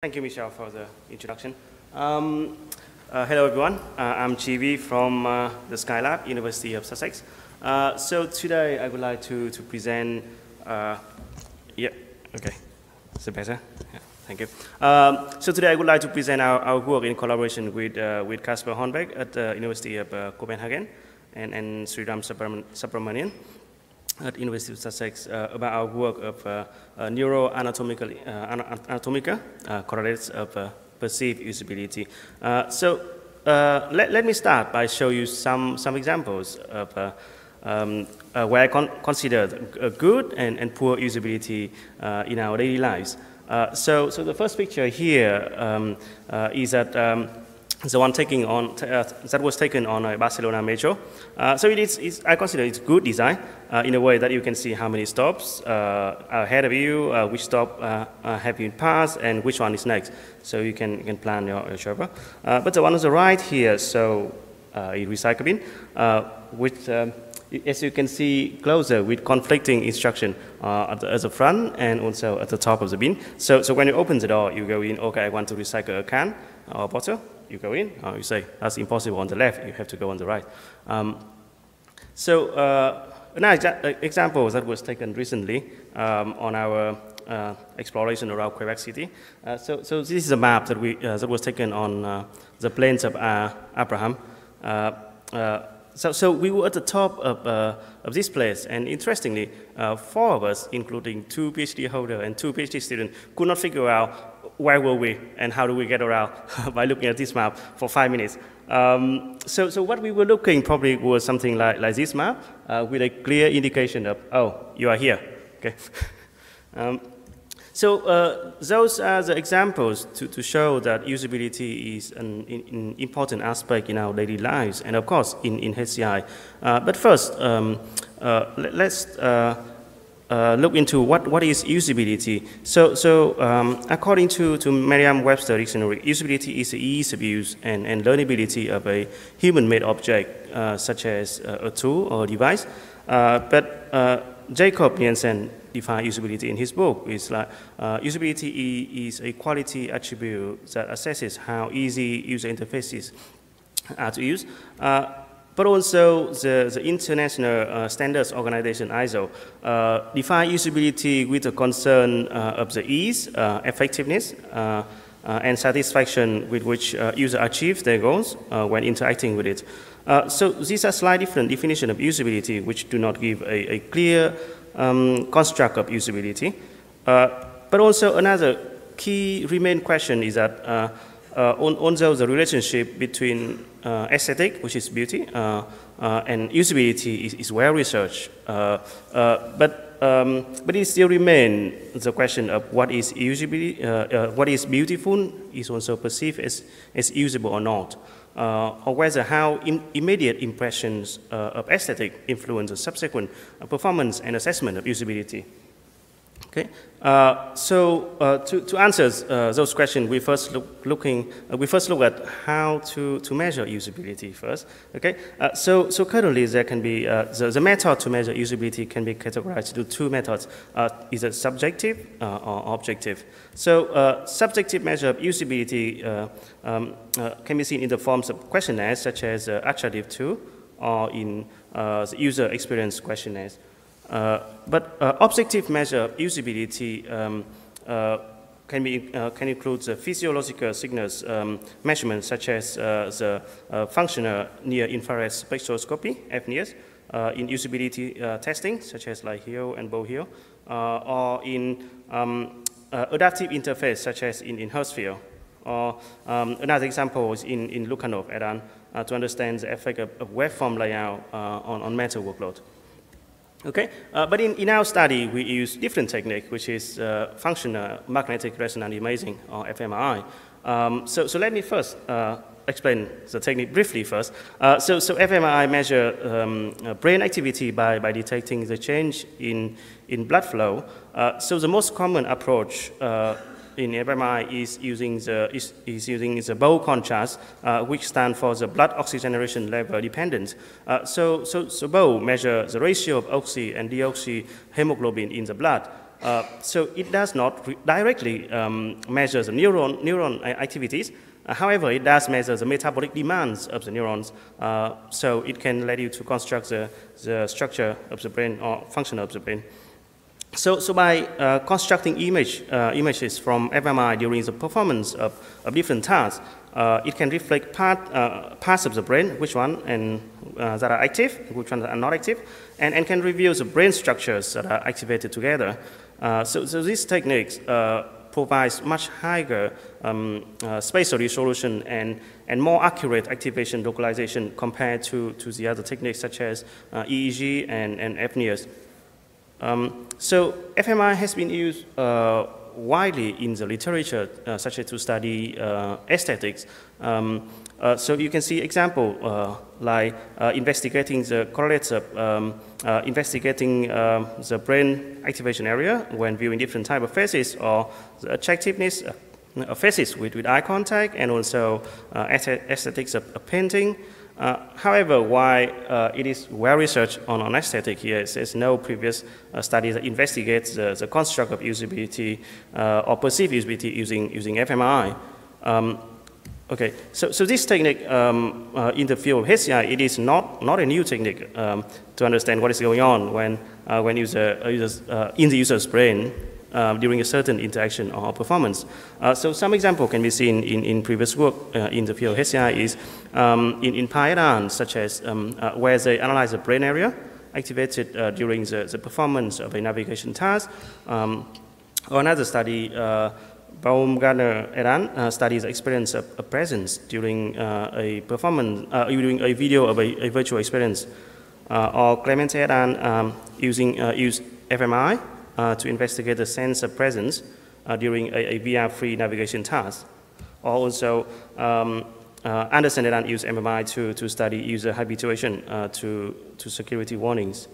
Thank you, Michelle, for the introduction. Hello, everyone. I'm Chi Vi from the Skylab, University of Sussex. So today, I would like to present. Is it better? Yeah, thank you. So today, I would like to present our work in collaboration with Kasper Hornbæk at the University of Copenhagen and Sriram Subramanian at University of Sussex about our work of neuroanatomical correlates of perceived usability. So let me start by show you some examples of where I consider good and poor usability in our daily lives. So the first picture here is that the one taking on that was taken on a Barcelona metro. So it is I consider it's good design in a way that you can see how many stops are ahead of you, which stop have you passed, and which one is next. So you can plan your travel. But the one on the right here, so a recycle bin, with as you can see closer with conflicting instruction at the front and also at the top of the bin. So when you open the door, you go in. Okay, I want to recycle a can or a bottle. You go in, or you say, that's impossible on the left, you have to go on the right. Another example that was taken recently on our exploration around Quebec City. So this is a map that was taken on the plains of Abraham. So we were at the top of this place, and interestingly, four of us, including two PhD holders and two PhD students, could not figure out where were we and how do we get around by looking at this map for 5 minutes. So what we were looking probably was something like this map with a clear indication of, oh, you are here. Okay. So those are the examples to show that usability is an important aspect in our daily lives and, of course, in HCI. But first, let's look into what is usability. So according to Merriam-Webster dictionary, usability is the ease of use and learnability of a human-made object, such as a tool or a device. But Jacob Nielsen defines usability in his book. It's like usability is a quality attribute that assesses how easy user interfaces are to use. But also the international standards organization ISO define usability with a concern of the ease, effectiveness, and satisfaction with which users achieve their goals when interacting with it. So these are slightly different definitions of usability, which do not give a clear construct of usability. But also another key remaining question is that also the relationship between aesthetic, which is beauty, and usability is well researched. But it still remains the question of what is usability, what is beautiful is also perceived as usable or not, or whether how immediate impressions of aesthetic influence the subsequent performance and assessment of usability. Okay. So to answer those questions, we first look at how to measure usability first. Okay. So currently there can be the method to measure usability can be categorized into two methods: either subjective or objective. So subjective measure of usability can be seen in the forms of questionnaires such as AttrakDiff2 or in the user experience questionnaires. But objective measure of usability can include the physiological signals measurements such as the functional near-infrared spectroscopy (FNIRS) in usability testing such as like HEAL and BOLD, or in adaptive interface such as in Hertzfield. Or another example is in Lukanov et al. To understand the effect of waveform layout on mental workload. Okay, but in our study, we use different technique, which is functional magnetic resonance imaging, or fMRI. So let me first explain the technique briefly first. So fMRI measure brain activity by detecting the change in blood flow. So the most common approach in fMRI is using the BOLD contrast, which stands for the blood oxygenation level dependence. So BOLD measures the ratio of oxy and deoxy hemoglobin in the blood. So it does not directly measure the neuron activities. However, it does measure the metabolic demands of the neurons, so it can let you to construct the structure of the brain or function of the brain. So by constructing images from fMRI during the performance of different tasks, it can reflect parts of the brain, which one and that are active, which ones are not active, and can reveal the brain structures that are activated together. So these techniques provides much higher spatial resolution and more accurate activation localization compared to the other techniques such as EEG and FNIRS. So fMRI has been used widely in the literature, such as to study aesthetics. So you can see example like investigating the correlates of investigating the brain activation area when viewing different type of faces, or the attractiveness of faces with eye contact, and also aesthetics of painting. However, why it is well researched on aesthetic here, there's no previous studies that investigates the construct of usability or perceived usability using fMRI. Okay, so this technique in the field of HCI, it is not a new technique to understand what is going on when in the user's brain during a certain interaction or performance. So some example can be seen in previous work in the field of HCI is in Pi dance, such as where they analyze the brain area activated during the performance of a navigation task. Or another study, Baumgartner et al. Studies the experience of a presence during a performance, during a video of a virtual experience, or Clemente et al. Use fMRI to investigate the sense of presence during a VR-free navigation task. Or also, Anderson et al. Use fMRI to study user habituation to security warnings.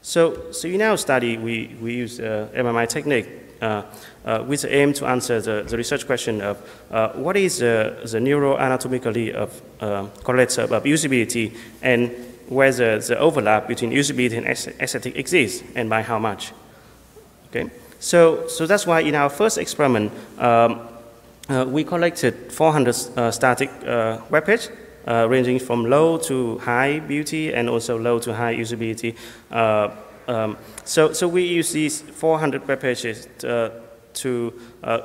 So in our study, we use fMRI technique with the aim to answer the research question of what is the neuroanatomically of correlates of usability, and whether the overlap between usability and aesthetic exists, and by how much. Okay, so that's why in our first experiment we collected 400 static web pages ranging from low to high beauty and also low to high usability. So we use these 400 web pages to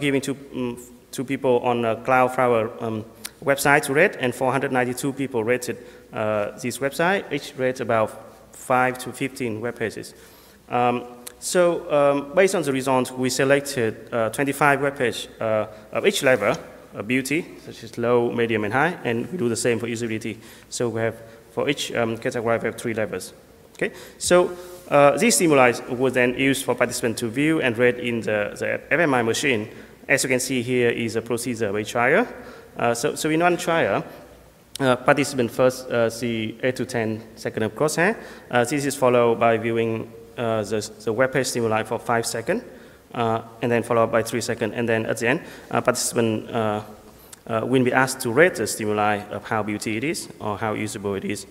giving to people on a CloudFlower website to rate, and 492 people rated this website. Each rated about 5 to 15 web pages. So based on the results, we selected 25 web pages of each level of beauty, such as low, medium, and high, and we do the same for usability. So we have for each category we have 3 levels. Okay, so these stimuli were then used for participants to view and read in the fMRI machine. As you can see here is a procedure of a trial. So in one trial, participants first see 8 to 10 seconds of crosshair. This is followed by viewing the web page stimuli for 5 seconds, and then followed by 3 seconds. And then at the end, participants will be asked to rate the stimuli of how beauty it is or how usable it is.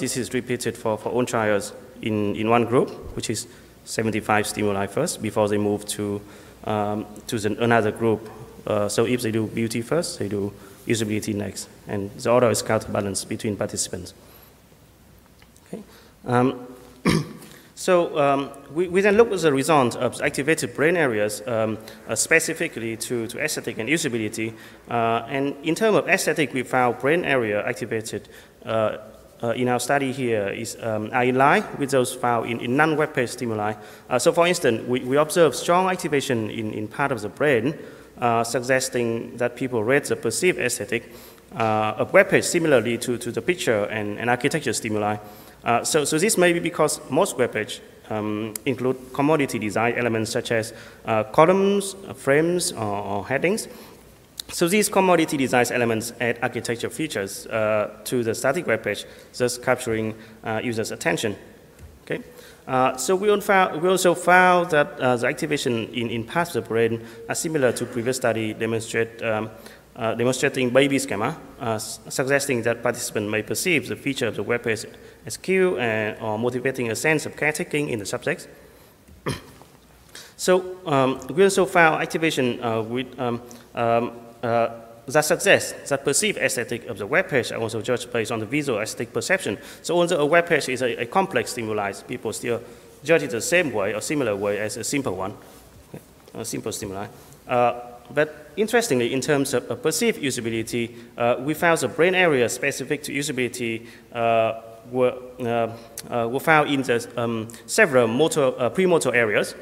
This is repeated for own trials in one group, which is 75 stimuli first before they move to another group. So if they do beauty first, they do usability next, and the order is counterbalanced between participants. Okay. So we then look at the results of activated brain areas specifically to aesthetic and usability. And in terms of aesthetic, we found brain area activated in our study here are in line with those found in non-web page stimuli. So for instance, we observe strong activation in part of the brain, suggesting that people rate the perceived aesthetic of web page similarly to the picture and architecture stimuli. So this may be because most web pages include commodity design elements such as columns, frames, or headings. So these commodity design elements add architecture features to the static web page, thus capturing users' attention. Okay, So we also found that the activation in parts of the brain are similar to previous study demonstrating baby schema, suggesting that participants may perceive the feature of the web page as cue or motivating a sense of caretaking in the subjects. So we also found activation that suggests that perceived aesthetic of the web page are also judged based on the visual aesthetic perception. So although a web page is a complex stimuli, people still judge it the same way or similar way as a simple one, a simple stimuli. But interestingly, in terms of perceived usability, we found the brain area specific to usability were found in the, several motor, premotor areas,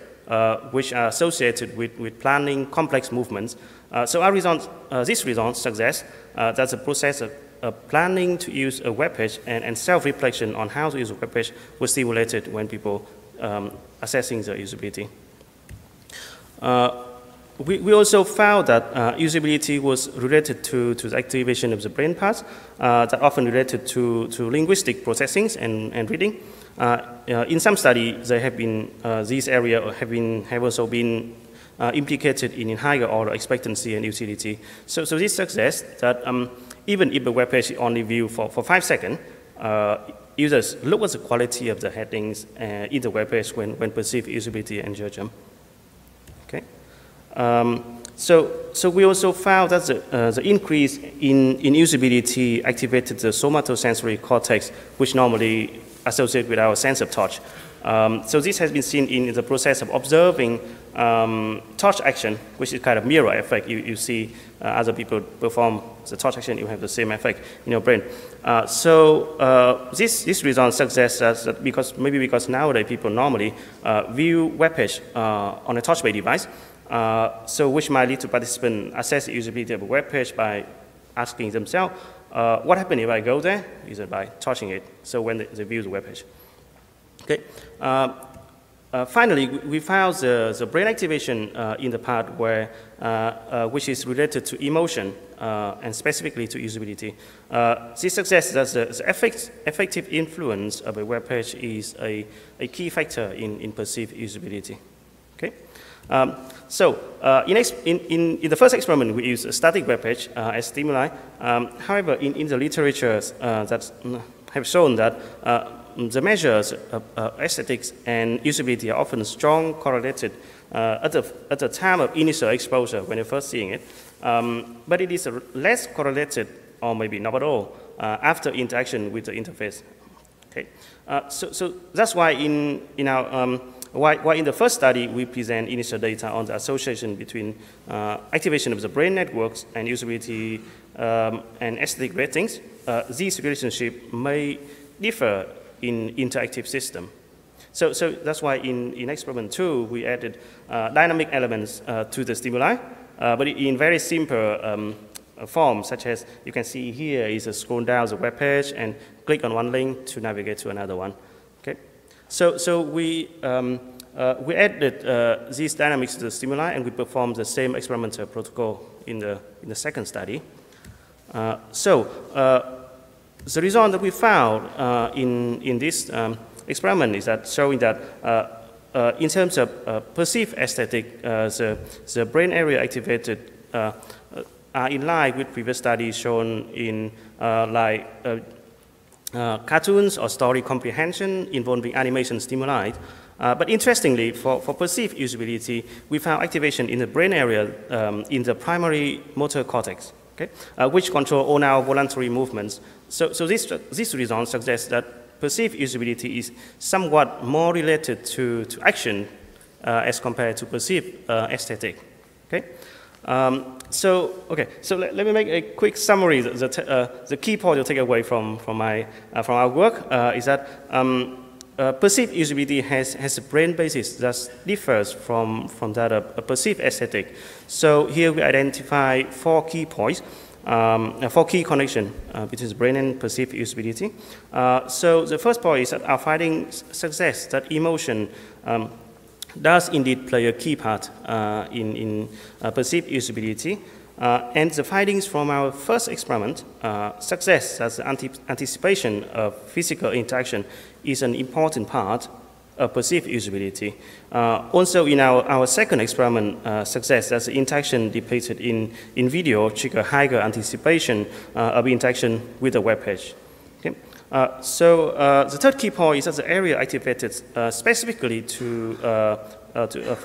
which are associated with planning complex movements. So our results, this result suggests that the process of planning to use a web page and self-reflection on how to use a web page was stimulated when people assessing the usability. We also found that usability was related to the activation of the brain parts that often related to linguistic processings and reading. In some studies, there have been these areas have also been implicated in higher order expectancy and utility. So this suggests that even if the web page is only viewed for 5 seconds, users look at the quality of the headings in the web page when perceived usability and judge them. Okay. So we also found that the increase in usability activated the somatosensory cortex, which normally associated with our sense of touch. So this has been seen in the process of observing touch action, which is kind of mirror effect. You see other people perform the touch action, you have the same effect in your brain. So this result suggests that maybe because nowadays people normally view web page on a touch-based device, so which might lead to participants assess the usability of a web page by asking themselves, what happens if I go there? Is it by touching it? So when they view the web page. Okay. Finally, we found the brain activation in the part where, which is related to emotion and specifically to usability. This suggests that the effective influence of a web page is a key factor in perceived usability. Okay. So in the first experiment, we used a static web page as stimuli. However, in the literature that have shown that the measures of aesthetics and usability are often strongly correlated at the time of initial exposure when you're first seeing it, but it is less correlated or maybe not at all after interaction with the interface. Okay, so that's why in the first study, we present initial data on the association between activation of the brain networks and usability and aesthetic ratings. These relationships may differ in interactive system. So that's why in experiment 2, we added dynamic elements to the stimuli, but in very simple form, such as you can see here is a scroll down the web page and click on one link to navigate to another one. So we added these dynamics to the stimuli, and we performed the same experimental protocol in the second study. The result that we found in this experiment is that showing that in terms of perceived aesthetic, the brain area activated are in line with previous studies shown in cartoons or story comprehension involving animation stimuli. But interestingly, for perceived usability, we found activation in the brain area in the primary motor cortex, okay, which control all our voluntary movements. So this result suggests that perceived usability is somewhat more related to action as compared to perceived aesthetic. Okay? So let me make a quick summary. The key point to take away from our work is that perceived usability has a brain basis that differs from that of a perceived aesthetic. So here we identify four key points, four key connections between the brain and perceived usability. So the first point is that our findings suggest that emotion does indeed play a key part in perceived usability. And the findings from our first experiment suggest that the anticipation of physical interaction is an important part perceived usability. Also, in our second experiment success, that's the interaction depicted in video trigger higher anticipation of interaction with the web page. Okay. The third key point is that the area activated specifically for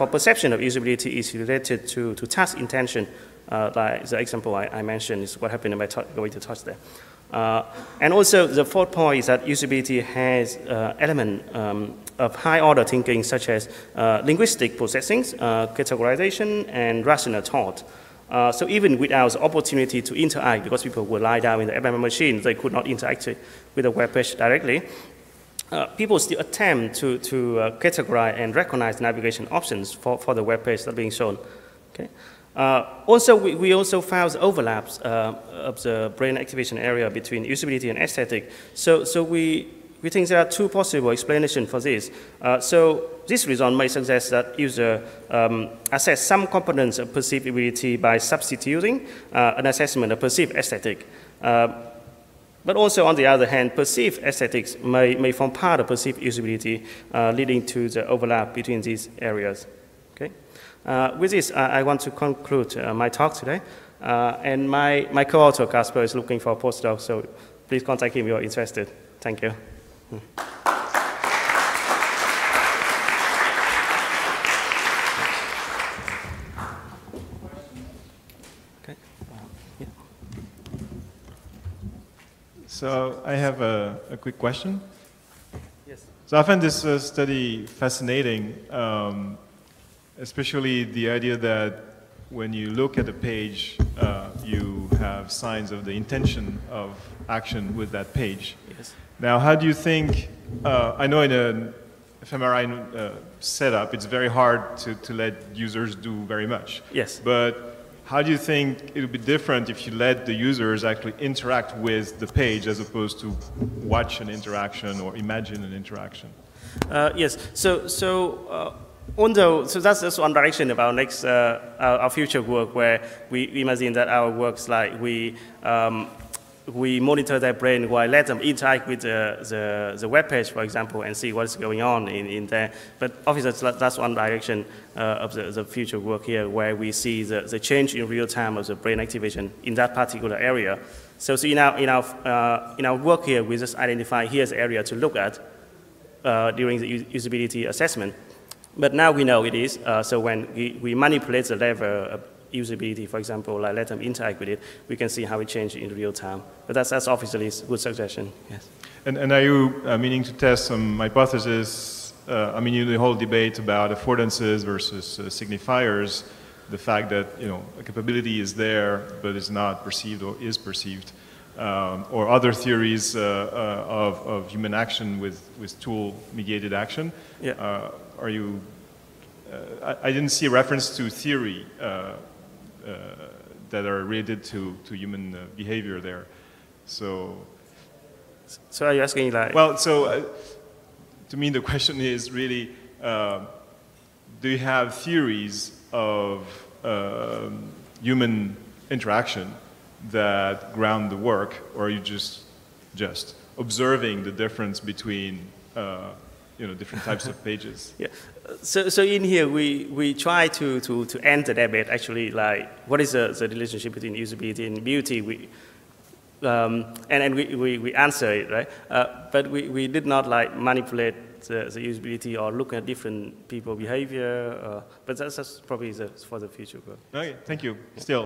perception of usability is related to task intention. Like the example I mentioned is what happened in my going to touch there. And also, the fourth point is that usability has element of high-order thinking, such as linguistic processings, categorization, and rational thought. So even without the opportunity to interact, because people would lie down in the fMRI machine, they could not interact with the web page directly, people still attempt to categorize and recognize navigation options for the web page that are being shown. Okay. Also, we also found the overlaps of the brain activation area between usability and aesthetic. So we think there are two possible explanations for this. So this result may suggest that users assess some components of perceivability by substituting an assessment of perceived aesthetic. But also, on the other hand, perceived aesthetics may form part of perceived usability, leading to the overlap between these areas. Okay. With this, I want to conclude my talk today. And my co-author, Kasper, is looking for a postdoc, so please contact him if you're interested. Thank you. Okay. Yeah. So I have a quick question. Yes. So I found this study fascinating. Especially the idea that when you look at a page, you have signs of the intention of action with that page. Yes. Now, how do you think, I know in an fMRI setup, it's very hard to let users do very much. Yes. But how do you think it would be different if you let the users actually interact with the page as opposed to watch an interaction or imagine an interaction? Yes. Although, so that's one direction of our next, our future work, where we imagine that our works, like we monitor their brain while let them interact with the web page, for example, and see what's going on in there. But obviously, that's one direction of the future work here, where we see the change in real time of the brain activation in that particular area. So in our work here, we just identify here's the area to look at during the usability assessment. But now we know it is, so when we manipulate the level of usability, for example, like let them interact with it, we can see how it changes in real time. But that's obviously a good suggestion, yes. And are you meaning to test some hypothesis? I mean, the whole debate about affordances versus signifiers, the fact that, you know, a capability is there, but it's not perceived or is perceived, or other theories of human action with tool-mediated action. Yeah. Are you? I didn't see a reference to theory that are related to human behavior there. So are you asking like? Well, so to me the question is really: do you have theories of human interaction that ground the work, or are you just observing the difference between? You know, different types of pages. Yeah. So in here, we try to end the debate, actually, like what is the relationship between usability and beauty? We answer it, right? But we did not like manipulate the usability or look at different people behavior. But that's probably for the future. Okay, thank you. Still.